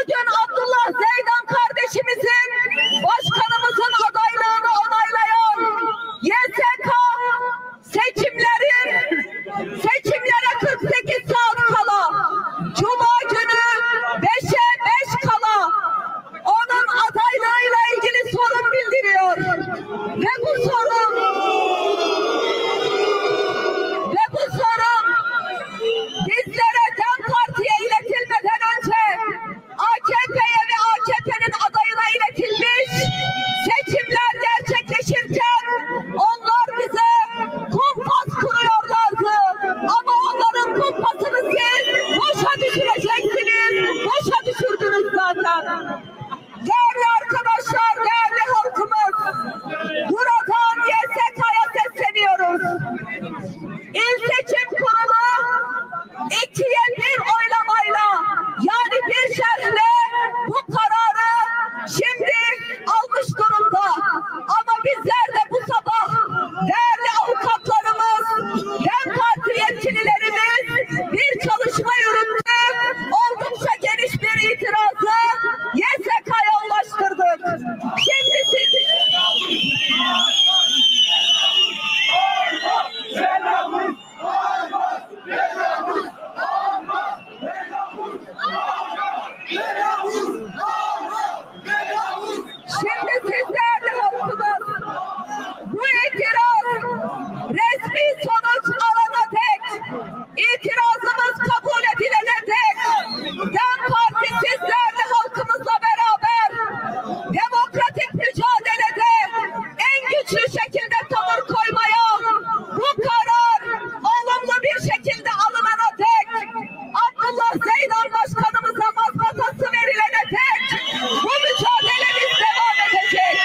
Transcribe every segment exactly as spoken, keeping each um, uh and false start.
Bugün Abdullah Zeydan kardeşimizin başkanımızın adaylığını onaylayan Y S K seçimlerin seçimlere kırk sekiz saat kala Cuma günü beşe beş kala onun adaylığıyla ilgili sorun bildiriyor ve bu sorun ve bu sorun bizlere DEM Parti'ye iletilmeden önce A K P'ye ve A K P'nin adayına iletilmiş. Seçimler gerçekleşirken onlar bize kumpas kuruyorlardı. Ama onların kumpasını siz boşa düşüreceksiniz. Boşa düşürdünüz zaten. Değerli arkadaşlar, değerli halkımız, buradan Y S K'ya sesleniyoruz. İl Seçim Kurulu ikiye bir oylamayla, yani bir şerhle bu kararı şimdi almış durumda. Ama bizler de bu sabah değerli avukatlarımız, DEM Parti yetkililerimiz bir çalışma yürüttü. Oldukça geniş bir itirazı Y S K'ya ulaştırdık. Şimdi siz... Şimdi sizlerle halkımız, bu itiraz resmi sonuç alana dek, itirazımız kabul edilene dek, DEM Parti sizlerle halkımızla beraber demokratik mücadelede en güçlü şekilde tavır koymaya, bu karar olumlu bir şekilde alınana dek, Abdullah Zeydan Başkanımıza mazbatası verilene dek bu mücadelemiz devam edecek.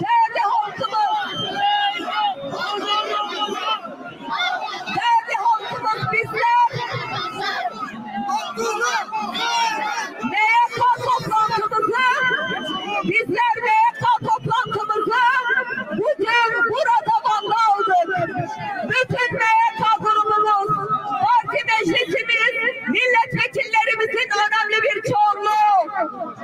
Değerli halkımız, değerli halkımız bizler M Y K toplantımızı, bizler M Y K toplantımızı bugün burada Van'da aldık. Bütün M Y K grubumuz, parti meclisimiz, milletvekillerimizin önemli bir çoğunluğu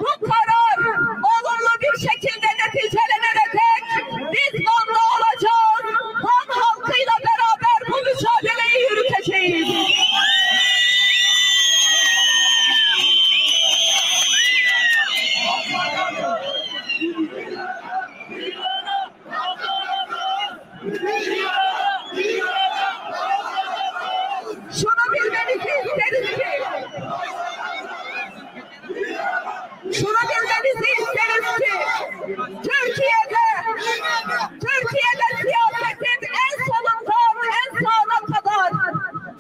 bu karar olumlu bir şekilde neticelenene dek biz Van'da olacağız. Van halkıyla beraber bu mücadeleyi yürüteceğiz. Şunu bilmenizi isteriz ki, şunu bilmenizi isteriz ki, Türkiye'de, Türkiye'de siyasetin en solundan en sağına kadar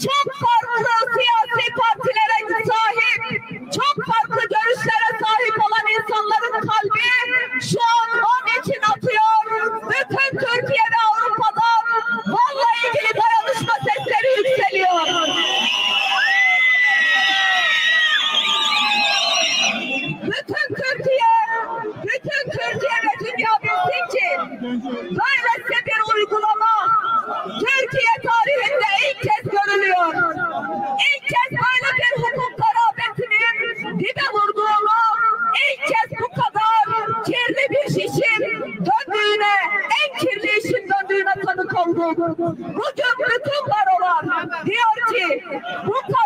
çok farklı siyasi partilere sahip, çok farklı görüşlere sahip olan insanların kalbi şu an onun için atıyor. Bütün Türkiye ve Avrupa'dan Van'la ilgili dayanışma sesleri yükseliyor. Bütün Türkiye, bütün Türkiye ve dünya bilsin ki böylece bir uygulama Türkiye tarihinde ilk kez görülüyor. İlk kez böyle bir hukuk garabetinin dibe vurduğunu, ilk kez bu kadar kirli bir işin döndüğüne, en kirli işin döndüğüne tanık olduk. Bugün bütün barolar diyor ki bu